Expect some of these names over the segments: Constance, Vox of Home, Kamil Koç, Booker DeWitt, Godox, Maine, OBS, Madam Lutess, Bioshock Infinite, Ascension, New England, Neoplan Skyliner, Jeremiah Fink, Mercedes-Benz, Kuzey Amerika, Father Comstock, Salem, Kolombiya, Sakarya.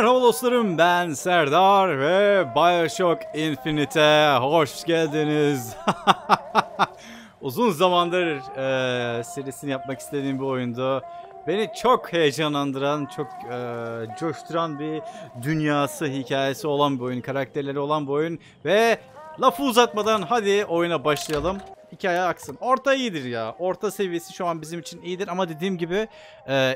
Merhaba dostlarım, ben Serdar ve Bioshock Infinite'e hoş geldiniz. Uzun zamandır serisini yapmak istediğim bir oyundu. Beni çok heyecanlandıran, çok coşturan bir dünyası, hikayesi olan bir oyun, karakterleri olan bir oyun. Ve lafı uzatmadan hadi oyuna başlayalım. Hikaye aksın. Orta iyidir ya. Orta seviyesi şu an bizim için iyidir ama dediğim gibi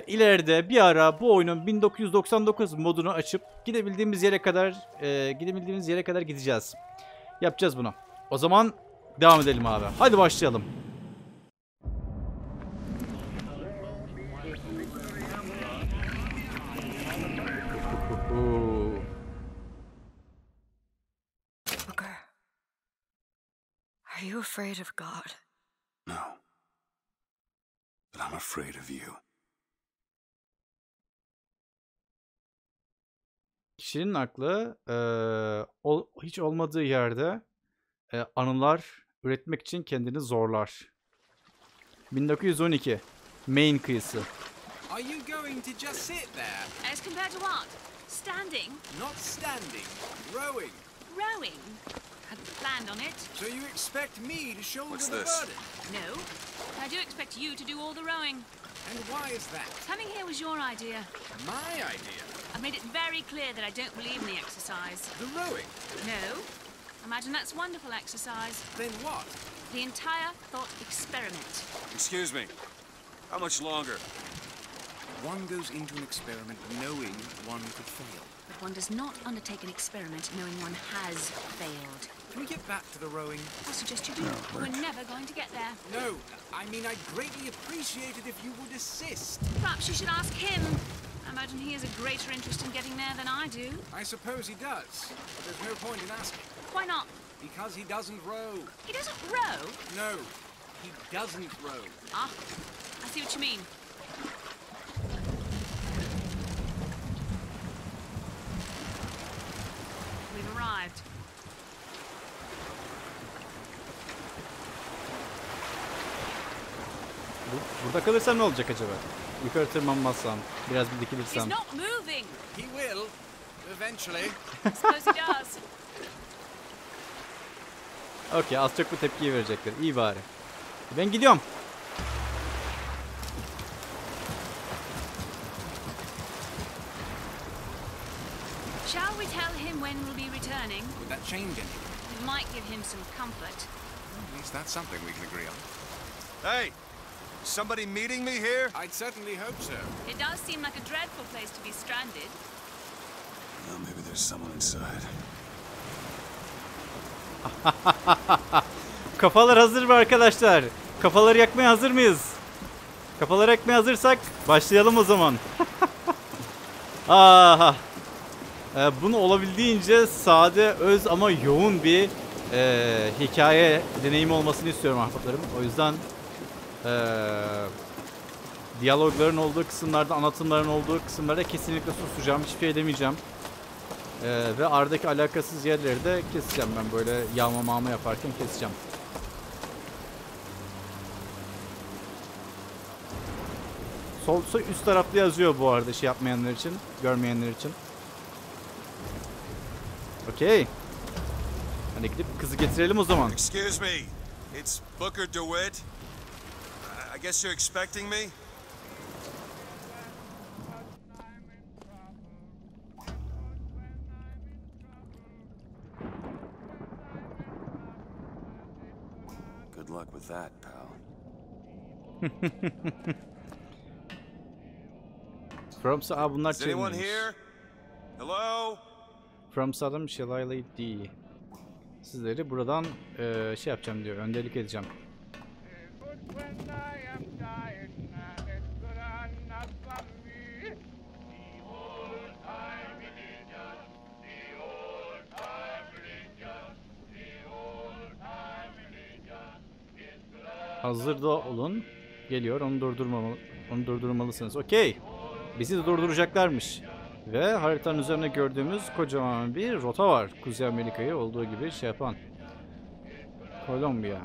ileride bir ara bu oyunun 1999 modunu açıp gidebildiğimiz yere kadar gideceğiz. Yapacağız bunu. O zaman devam edelim abi. Hadi başlayalım. Are you afraid of God? No. But I'm afraid of you. Kişinin aklı hiç olmadığı yerde anılar üretmek için kendini zorlar. 1912 Maine kıyısı. Are you going to just sit there? As compared to what? Standing? Not standing. Rowing. Rowing. Planned on it. So you expect me to shoulder the burden? No, I do expect you to do all the rowing. And why is that? Coming here was your idea. My idea? I've made it very clear that I don't believe in the exercise. The rowing? No. Imagine that's wonderful exercise. Then what? The entire thought experiment. Excuse me. How much longer? One goes into an experiment knowing one could fail. But one does not undertake an experiment knowing one has failed. Can we get back to the rowing? I suggest you do. No, we're never going to get there. No, I mean, I'd greatly appreciate it if you would assist. Perhaps you should ask him. I imagine he has a greater interest in getting there than I do. I suppose he does, but there's no point in asking. Why not? Because he doesn't row. He doesn't row? No, he doesn't row. Ah, I see what you mean. We've arrived. Burada kalırsam ne olacak acaba? Yukarı tırmanmazsam, biraz bir dikilirsem. Okey, az çok bu tepkiyi verecekler. İyi bari. Ben gidiyorum. Shall we tell him when we'll be returning? Would that change anything? It might give him some comfort. At least that's something we can agree on. Hey! Somebody meeting me here? I'd certainly hope so. It does seem like a dreadful place to be stranded. Well, maybe there's someone inside. Kafalar hazır mı arkadaşlar? Kafaları yakmaya hazır mıyız? Kafaları yakmaya hazırsak başlayalım o zaman. Aha. Bunu olabildiğince sade, öz ama yoğun bir hikaye deneyimi olmasını istiyorum ahbaplarım. O yüzden diyalogların olduğu kısımlarda, anlatımların olduğu kısımlarda kesinlikle susacağım, hiçbir şey demeyeceğim. Ve aradaki alakasız yerleri de keseceğim, ben böyle yağma yaparken keseceğim. Solsa üst tarafta yazıyor bu arada, şey yapmayanlar için, görmeyenler için. Okey. Hadi gidip kızı getirelim o zaman. Excuse me. It's Booker DeWitt. I guess you're expecting me? Good luck with that, pal. From Sa'a bunlar çevirmiş. Is anyone here? Hello? From Salem, Shalayla D. Sizleri buradan şey yapacağım diyor, önderlik edeceğim. Hazırda olun. Geliyor. Onu durdurmalısınız. Okey. Bizi de durduracaklarmış. Ve haritanın üzerine gördüğümüz kocaman bir rota var. Kuzey Amerika'yı olduğu gibi şey yapan. Kolombiya.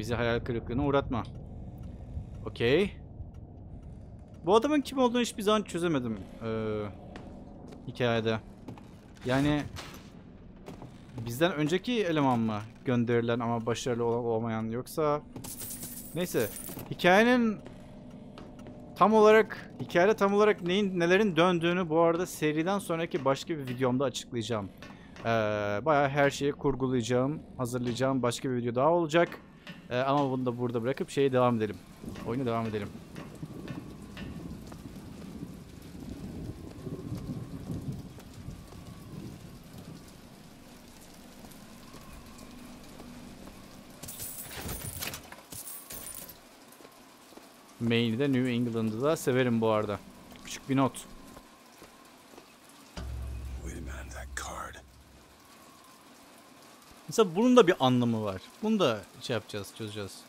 Bizi hayal kırıklığına uğratma. Okey. Bu adamın kim olduğunu hiçbir zaman çözemedim hikayede. Yani bizden önceki eleman mı gönderilen ama başarılı olmayan, yoksa neyse, hikayenin tam olarak, hikayede tam olarak nelerin döndüğünü bu arada seriden sonraki başka bir videomda açıklayacağım. Bayağı her şeyi kurgulayacağım, hazırlayacağım. Başka bir video daha olacak. Ama bunu da burada bırakıp şeye devam edelim. Oyuna devam edelim. Maine'de, New England'ı da severim bu arada. Küçük bir not. Mesela bunun da bir anlamı var. Bunu da şey yapacağız, çözeceğiz.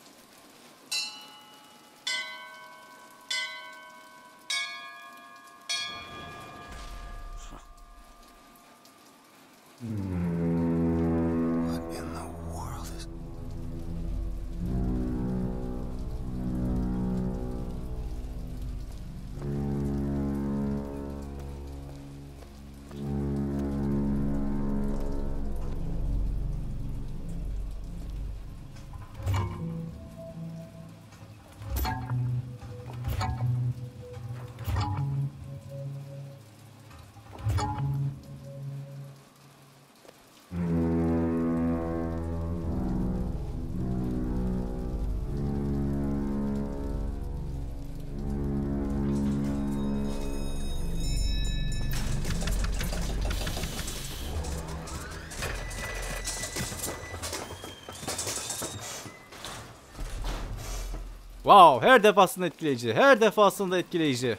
Wow, her defasında etkileyici. Her defasında etkileyici.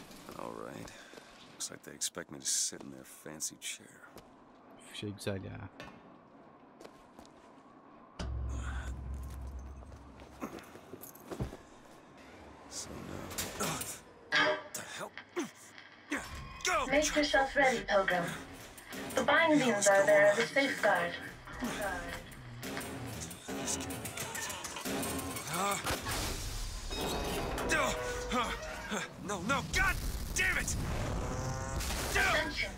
Şey güzel ya. Make yourself ready, Pilgrim. The bindings are there as a safeguard. No, no, God damn it! Ascension.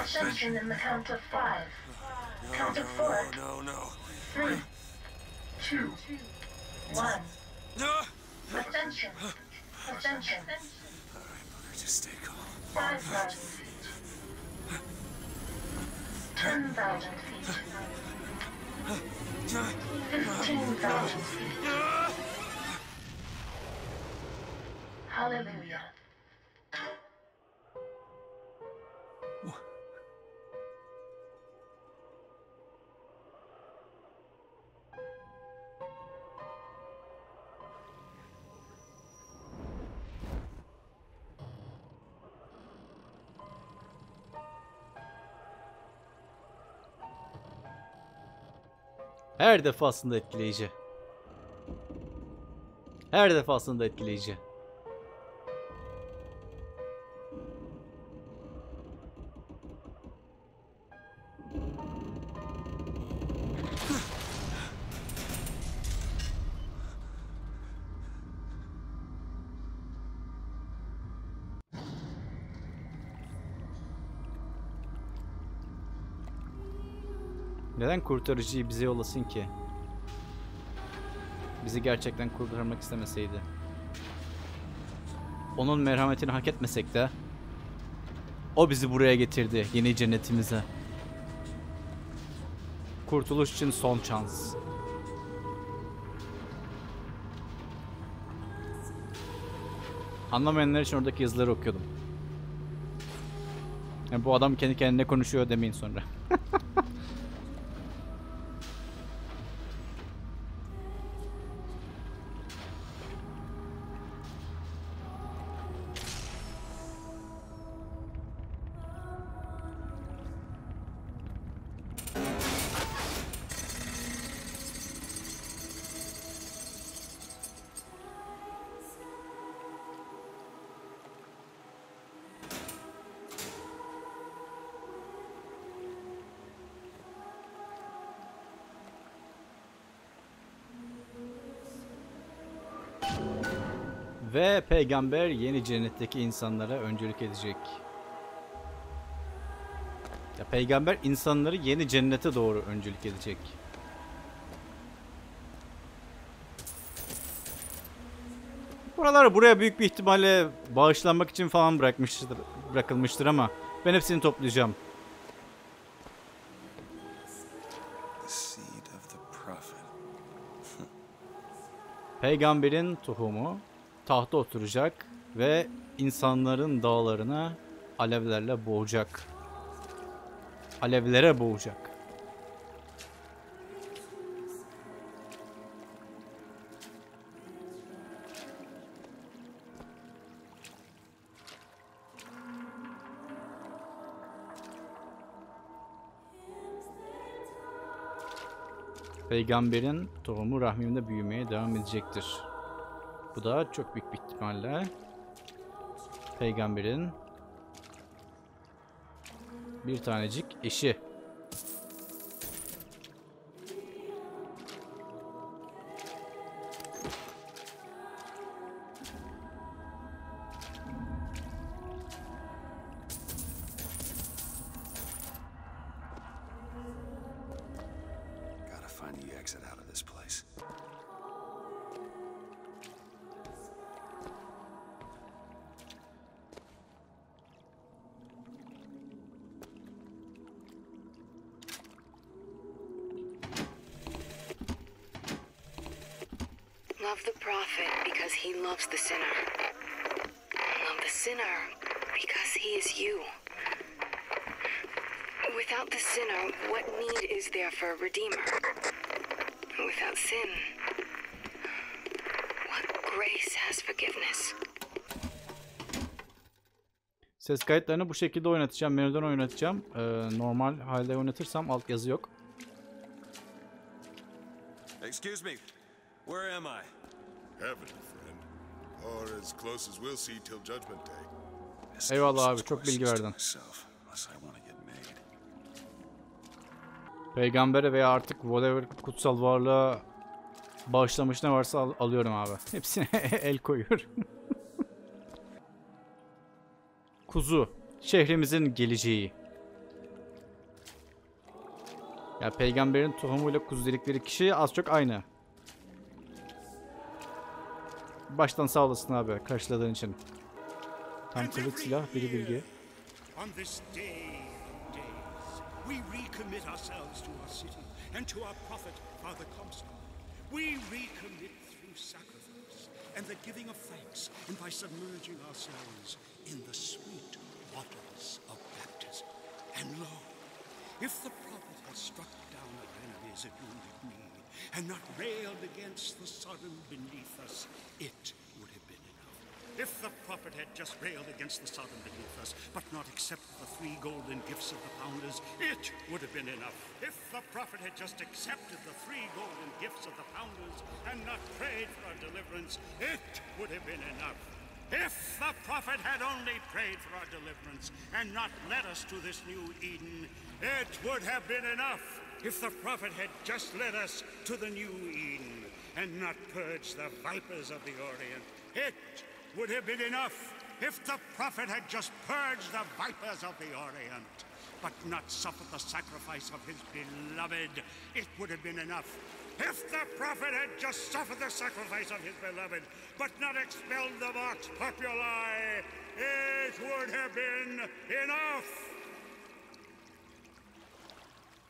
Ascension in the count of 5. Count of 4. No, no. 3, 2, 1. No! Ascension. Ascension. Alright, just stay calm. 5,000 feet. 10,000 feet. 15,000 feet. Hallelujah. Her defasında etkileyici. Her defasında etkileyici. Neden kurtarıcıyı bize yollasın ki? Bizi gerçekten kurtarmak istemeseydi. Onun merhametini hak etmesek de o bizi buraya getirdi, yeni cennetimize. Kurtuluş için son şans. Anlamayanlar için oradaki yazıları okuyordum. Yani bu adam kendi kendine konuşuyor demeyin sonra. Ve peygamber yeni cennetteki insanlara öncülük edecek. Ya peygamber insanları yeni cennete doğru öncülük edecek. Buralar buraya büyük bir ihtimalle bağışlanmak için falan bırakılmıştır ama ben hepsini toplayacağım. Peygamberin tohumu tahta oturacak ve insanların dağlarına alevlerle boğacak. Alevlere boğacak. Peygamberin tohumu rahmimde büyümeye devam edecektir. Bu da çok büyük bir ihtimalle peygamberin bir tanecik eşi. Ses kayıtlarını bu şekilde oynatacağım. Menüden oynatacağım. Normal halde oynatırsam altyazı yok. Excuse me. Where am I? Heaven, friend. Or as close as we'll see till judgment day. Eyvallah abi, çok bilgi verdin. Peygamber'e veya artık whatever kutsal varlığa bağışlamış ne varsa alıyorum abi. Hepsine el koyuyorum. Kuzu, şehrimizin geleceği. Ya peygamberin tohumuyla kuzu dedikleri kişi az çok aynı. Baştan sağ olasın abi karşıladığın için. Tam kılıç silah, biri bilgi. And the giving of thanks, and by submerging ourselves in the sweet waters of baptism. And lo, if the prophet had struck down our enemies at wounded knee, and not railed against the sodden beneath us, it would have been enough. If the prophet had just railed against the sodden beneath us, but not accept the three golden gifts of the founders, it would have been enough. If the prophet had just accepted the three golden gifts of the founders, and not prayed for our deliverance, it would have been enough. If the prophet had only prayed for our deliverance, and not led us to this new Eden, it would have been enough. If the prophet had just led us to the new Eden, and not purged the vipers of the Orient, it would have been enough. If the prophet had just purged the vipers of the Orient, but not suffered the sacrifice of his beloved, it would have been enough. If the prophet had just suffered the sacrifice of his beloved, but not expelled the vox populi, it would have been enough.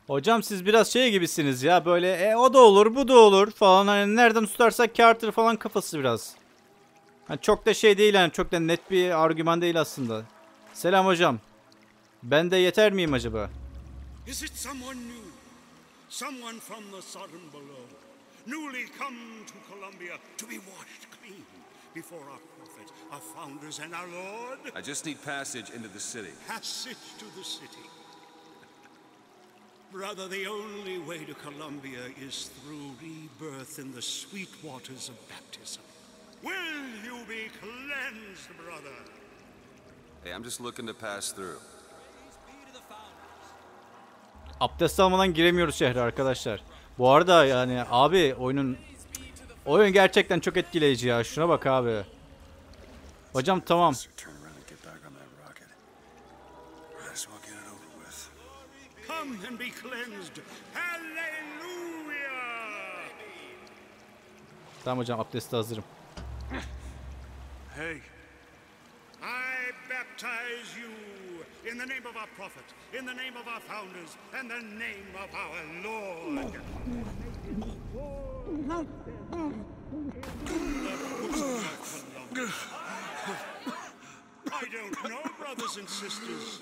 Hocam siz biraz şey gibisiniz ya, böyle o da olur bu da olur falan, hani nereden tutarsak Carter falan kafası biraz. Yani çok da şey değil yani, çok da net bir argüman değil aslında. Selam hocam. Ben de yeter miyim acaba? Is it someone new? Someone from the sodden below, newly come to Colombia to be washed clean before our prophet, our founders and our Lord? I just need passage into the city. Passage to the city. Brother, the only way to Colombia is through rebirth in the sweet waters of baptism. Will you be cleansed, brother? Hey, I'm just looking to pass through. Abdest almadan giremiyoruz şehre arkadaşlar. Bu arada yani abi oyun gerçekten çok etkileyici ya. Şuna bak abi. Hocam tamam. Tamam hocam, abdeste hazırım. Hey. I baptize you in the name of our prophet, in the name of our founders, and the name of our Lord. I don't know, brothers and sisters,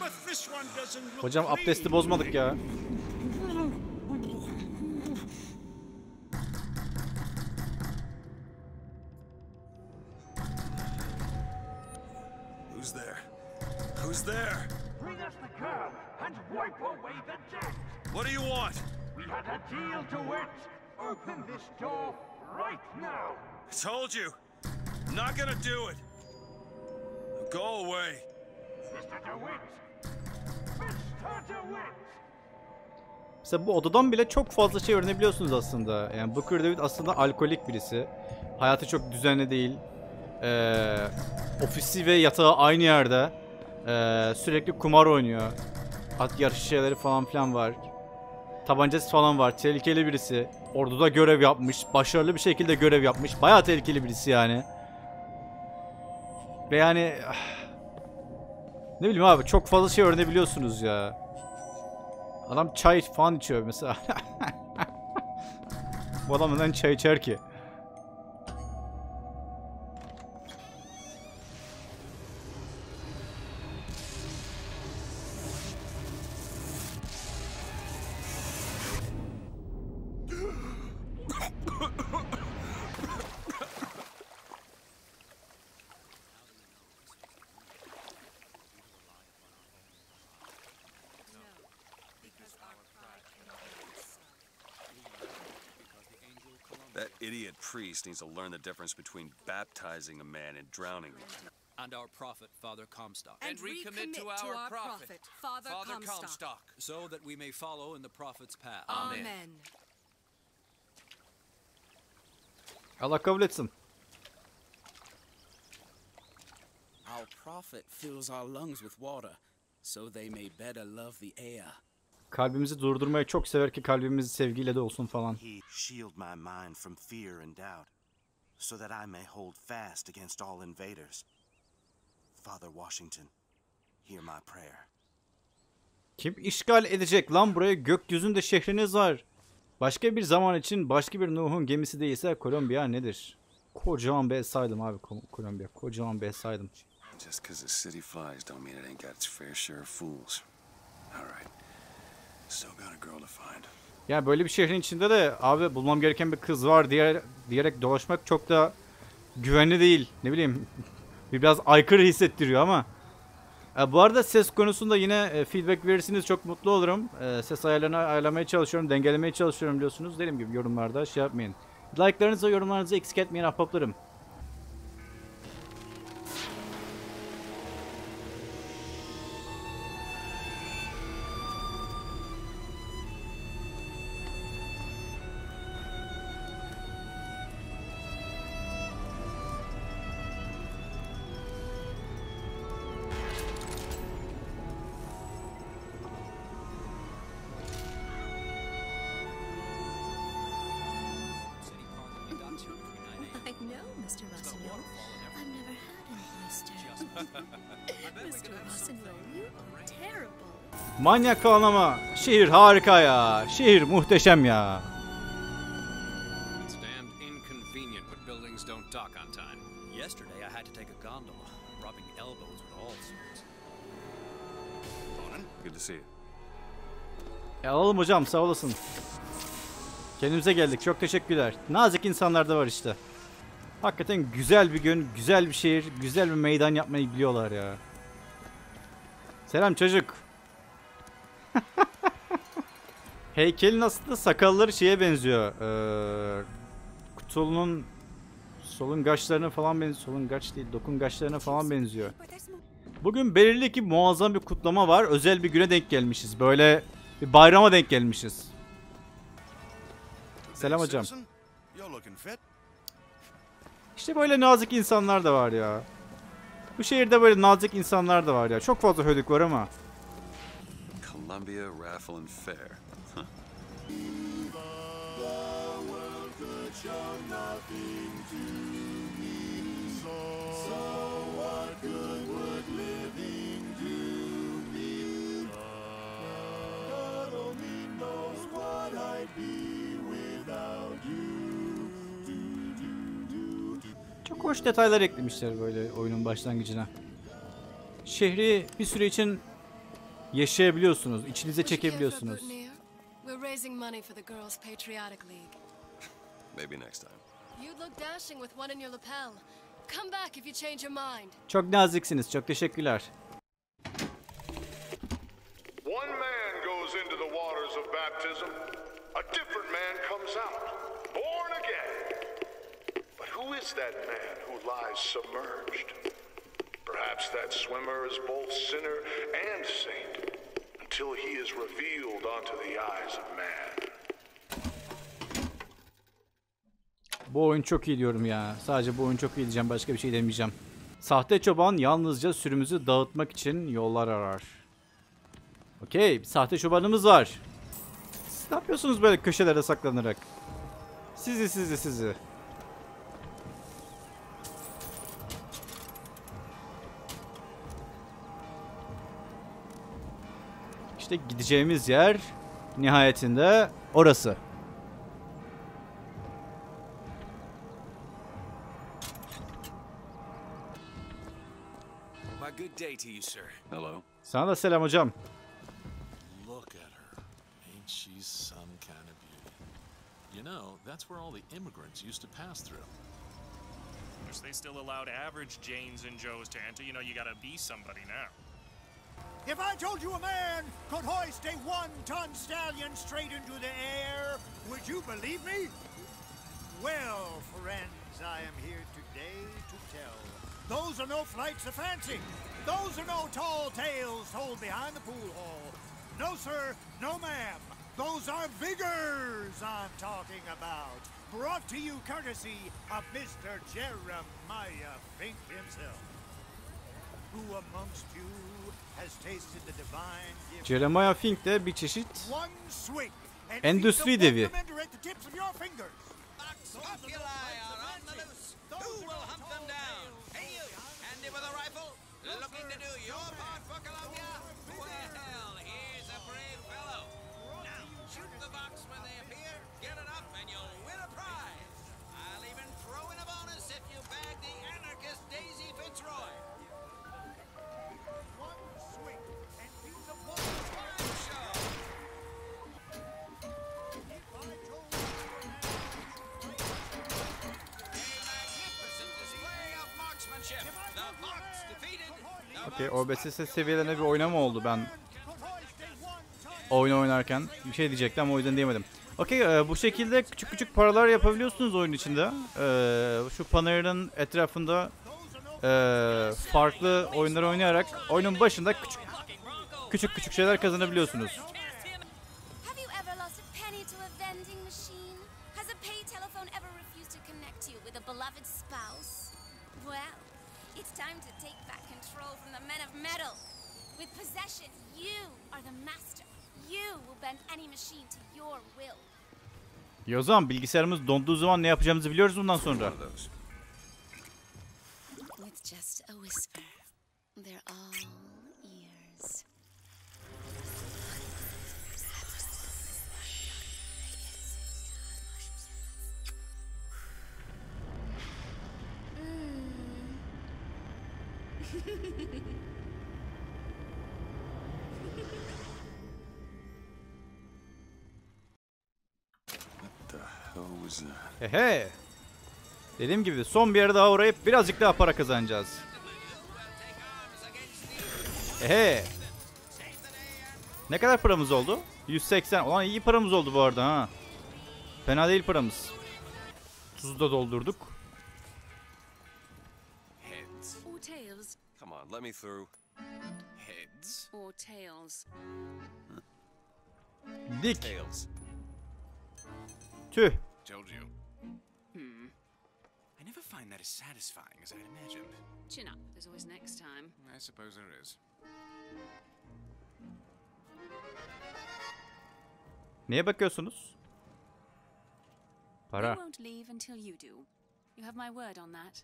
but this one doesn't look. Hocam abdesti bozmadık ya. There. Bring us the curb and wipe away the debt. What do you want? We had a deal, DeWitt. Open this door right now. I told you. I'm not gonna do it. Now go away. Mr. DeWitt. Mr. DeWitt. Mesela bu odadan bile çok fazla şey öğrenebiliyorsunuz aslında. Yani Booker DeWitt aslında alkolik birisi. Hayatı çok düzenli değil. Ofisi ve yatağı aynı yerde. Sürekli kumar oynuyor. At yarışı şeyleri falan filan var. Tabancası falan var. Tehlikeli birisi. Orduda görev yapmış. Başarılı bir şekilde görev yapmış. Bayağı tehlikeli birisi yani. Ve yani ne bileyim abi, çok fazla şey öğrenebiliyorsunuz ya. Adam çay falan içiyor mesela. Bu adam neden çay içer ki? Priest needs to learn the difference between baptizing a man and drowning him. And our prophet, Father Comstock. And recommit to our prophet, Father Comstock. So that we may follow in the prophet's path. Amen. Allah kabul etsin. Our prophet fills our lungs with water, so they may better love the air. Kalbimizi durdurmayı çok sever ki kalbimizi sevgiyle de olsun falan. Shield my mind from fear and doubt so that I may hold fast against all invaders. Father Washington, hear my prayer. Kim işgal edecek lan buraya? Gökyüzünde şehriniz var. Başka bir zaman için, başka bir Nuh'un gemisi değilse Kolombiya nedir? Kocaman bir saydım abi, Kolombiya. Kocaman bir saydım. Just cuz the city flies don't mean it ain't got its fair share of fools. All right. Yani böyle bir şehrin içinde de abi bulmam gereken bir kız var diyerek dolaşmak çok da güvenli değil. Ne bileyim, biraz aykırı hissettiriyor ama. Bu arada ses konusunda yine feedback verirsiniz, çok mutlu olurum. Ses ayarlarını ayarlamaya çalışıyorum, dengelemeye çalışıyorum biliyorsunuz. Dediğim gibi yorumlarda şey yapmayın. Like'larınızı, yorumlarınızı eksik etmeyin ahbaplarım. Manyak ağlama. Şehir harika ya. Şehir muhteşem ya. Alalım hocam, sağ olasın. Kendimize geldik. Çok teşekkürler. Nazik insanlar da var işte. Hakikaten güzel bir gün, güzel bir şehir, güzel bir meydan yapmayı biliyorlar ya. Selam çocuk. Heykelin aslında sakalları şeye benziyor. Kutulunun solungaçlarına falan benziyor. Solungaç değil, dokungaçlarına falan benziyor. Bugün belirli ki muazzam bir kutlama var. Özel bir güne denk gelmişiz. Böyle bir bayrama denk gelmişiz. Selam hocam. İşte böyle nazik insanlar da var ya. Bu şehirde böyle nazik insanlar da var ya. Çok fazla hödük var ama. Kolombiya Raffle and Fair. Çok hoş detaylar eklemişler böyle oyunun başlangıcına. Şehri bir süre için yaşayabiliyorsunuz, içinize çekebiliyorsunuz. Çok naziksiniz, çok teşekkürler. Is that man who lies submerged? Perhaps that swimmer is both sinner and saint until he is revealed onto the eyes of man. Bu oyun çok iyi diyorum ya. Sadece bu oyun çok iyi diyeceğim. Başka bir şey demeyeceğim. Sahte çoban yalnızca sürümüzü dağıtmak için yollar arar. Okey, bir sahte çobanımız var. Siz ne yapıyorsunuz böyle köşelerde saklanarak? Sizi. İşte gideceğimiz yer nihayetinde orası. Sana da selam hocam. If I told you a man could hoist a one-ton stallion straight into the air, would you believe me? Well, friends, I am here today to tell. Those are no flights of fancy. Those are no tall tales told behind the pool hall. No, sir, no, ma'am. Those are vigors I'm talking about. Brought to you courtesy of Mr. Jeremiah Fink himself. Who amongst you Jeremiah Fink de bir çeşit endüstri devi. Okay, OBS seviyelerine bir oynama oldu ben oyunu oynarken. Bir şey diyecektim ama o yüzden diyemedim. Okay, bu şekilde küçük paralar yapabiliyorsunuz oyun içinde. Şu panelin etrafında farklı oyunları oynayarak oyunun başında küçük şeyler kazanabiliyorsunuz. O zaman bilgisayarımız donduğu zaman ne yapacağımızı biliyoruz bundan sonra. Ehe. Dediğim gibi son bir yere daha uğrayıp birazcık daha para kazanacağız. Ehe. Ne kadar paramız oldu? 180. Ulan iyi paramız oldu bu arada ha. Fena değil paramız. Tuzu da doldurduk. Heads. Or tails. Come on, let me through. Heads or tails. Dik. Tails. Tüh. find that as satisfying as I'd imagined. Chin up. There's always next time. I suppose there is. Neye bakıyorsunuz? Para. Won't leave until you do. You have my word on that.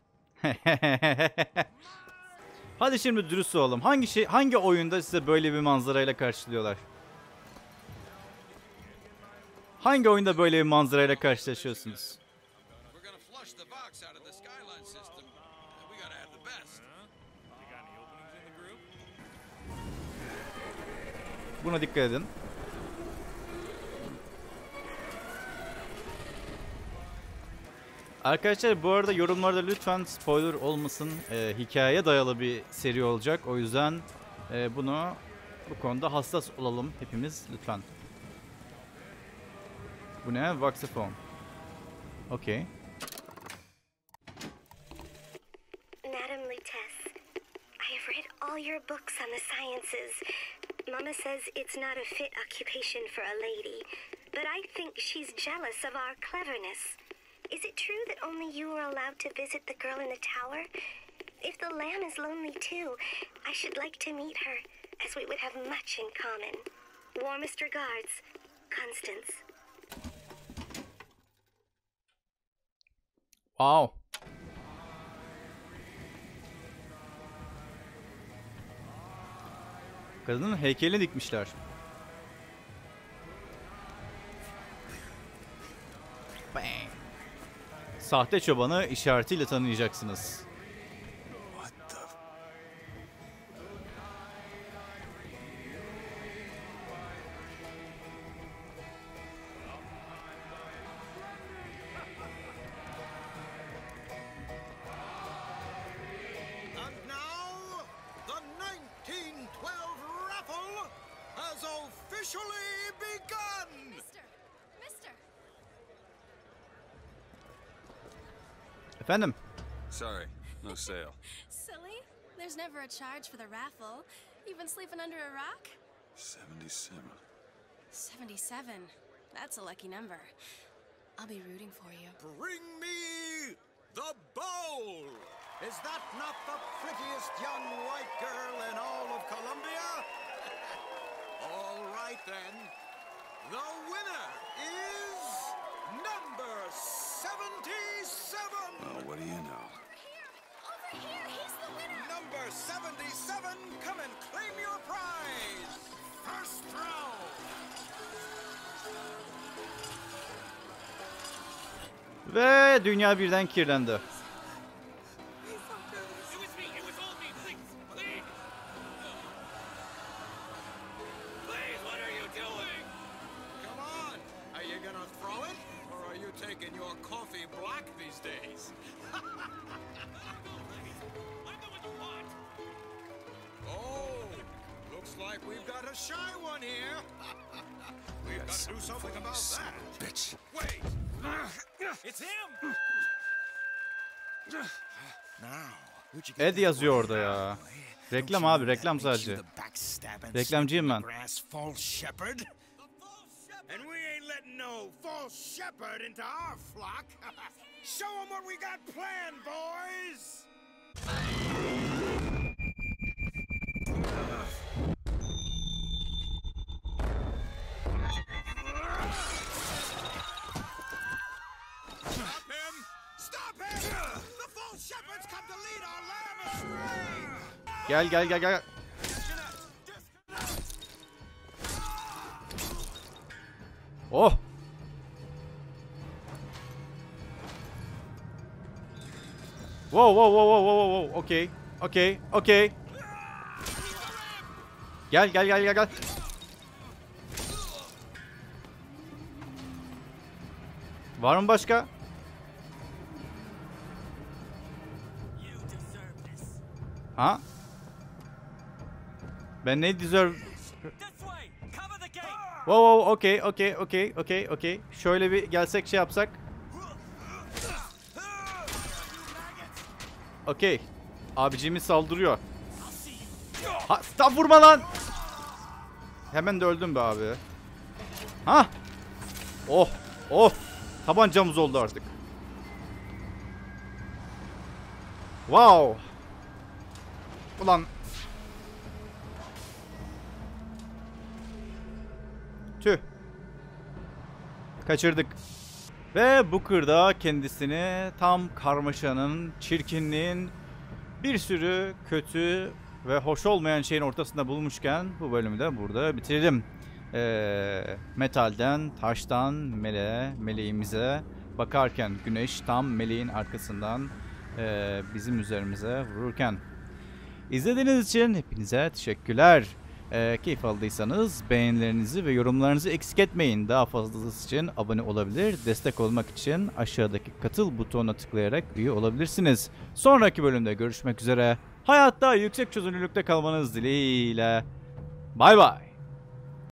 Hadi şimdi dürüst olalım. Hangi oyunda size böyle bir manzarayla karşılıyorlar? Hangi oyunda böyle bir manzarayla karşılaşıyorsunuz? Buna dikkat edin. Arkadaşlar bu arada yorumlarda lütfen spoiler olmasın. Hikayeye dayalı bir seri olacak. O yüzden bu konuda hassas olalım hepimiz lütfen. Bu ne? Vox of Home. Okay. Madam Lutess, I have read all your books on the sciences. Mama says it's not a fit occupation for a lady, but I think she's jealous of our cleverness. Is it true that only you were allowed to visit the girl in the tower? If the lamb is lonely too, I should like to meet her, as we would have much in common. Warmest regards, Constance. Wow. Kadının heykelini dikmişler. Bang. Sahte çobanı işaretiyle tanıyacaksınız. Venom. Sorry, no sale. Silly, there's never a charge for the raffle. You've been sleeping under a rock? 77. 77. That's a lucky number. I'll be rooting for you. Bring me the bowl! Is that not the prettiest young white girl in all of Colombia? All right then. The winner is number 77. Oh, what do you know? Over here, he's the winner. Number 77, come and claim your prize. First round. Ve dünya birden kirlendi. Ed yazıyor orada ya. Reklam abi, reklam sadece. Reklamcıyım ben. Gel gel gel gel. Oh. Wow wow wow wow wow wow. Okay. Okay. Okay. Gel gel gel gel gel. Var mı başka? Ha? Ben ne deserve? Wow, okay, okay, okay, okay, okay. Şöyle bir gelsek şey yapsak. Okay. Abicimiz saldırıyor. Ha, stop vurma lan. Hemen de öldüm be abi. Ha? Oh, oh. Tabancamız oldu artık. Wow. Ulan. Tüh. Kaçırdık. Ve Booker da kendisini tam karmaşanın, çirkinliğin, bir sürü kötü ve hoş olmayan şeyin ortasında bulmuşken bu bölümü de burada bitirelim. Metalden, taştan, meleğimize bakarken güneş tam meleğin arkasından bizim üzerimize vururken. İzlediğiniz için hepinize teşekkürler. Keyif aldıysanız beğenilerinizi ve yorumlarınızı eksik etmeyin. Daha fazlası için abone olabilir. Destek olmak için aşağıdaki katıl butonuna tıklayarak üye olabilirsiniz. Sonraki bölümde görüşmek üzere. Hayatta yüksek çözünürlükte kalmanız dileğiyle. Bay bay.